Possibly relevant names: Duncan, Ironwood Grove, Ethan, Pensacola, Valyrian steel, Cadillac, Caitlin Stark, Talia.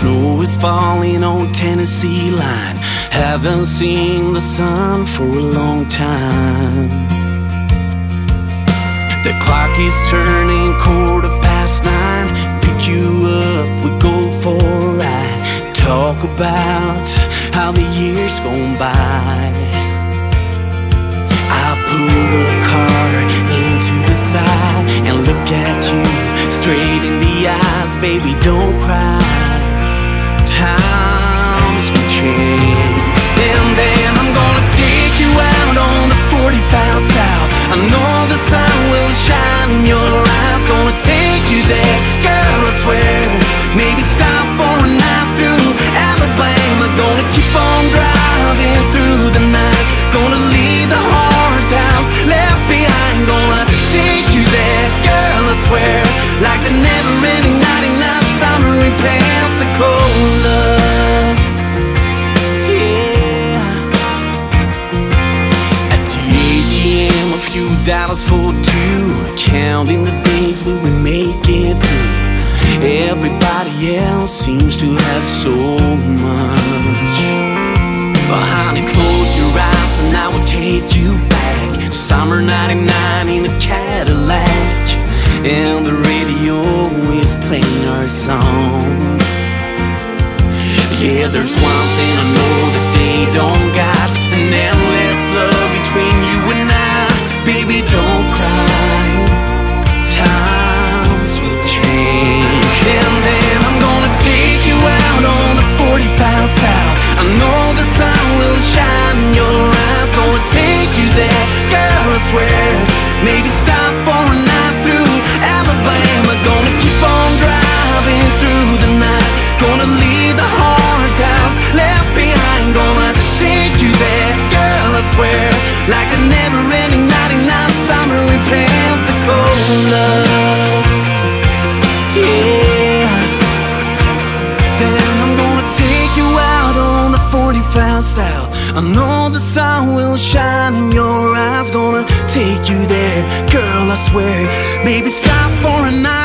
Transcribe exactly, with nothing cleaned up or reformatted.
Snow is falling on Tennessee line. Haven't seen the sun for a long time. The clock is turning quarter past nine. Pick you up, we go for a ride. Talk about how the years gone by. I pull the car into the side and look at you straight in the eyes. Baby, don't cry. Times will change. And then I'm gonna take you out on the forty-five South. I know the sun will shine in your eyes. Gonna take you there, girl, I swear. Maybe stop for a night through Alabama. Gonna keep on driving through the night. Gonna leave the hard times left behind. Gonna take you there, girl, I swear. Like the never-ending ninety-nine summer in Pensacola. Yeah. At the A T M, a few dollars for two, counting the days we would make it through. Everybody else seems to have so much. But honey, close your eyes and I will take you back. Summer ninety-nine in a Cadillac, and the radio is playing our song. Yeah, there's one thing I know that they don't got, an endless love between you and I. Baby, don't cry. Times will change. And then I'm gonna take you out on the forty-five South. I know the sun will shine in your eyes. Gonna take you there, girl, I swear. Maybe stop for a night through Alabama. Gonna keep on driving through the night. Gonna leave the hard times left behind. Gonna take you there, girl, I swear. Like a never-ending ninety-nine summer in Pensacola. Yeah. Then I'm gonna take you out on the forty-five South. I know the sun will shine in your eyes. Gonna take you there, girl, I swear. Maybe stop for a night.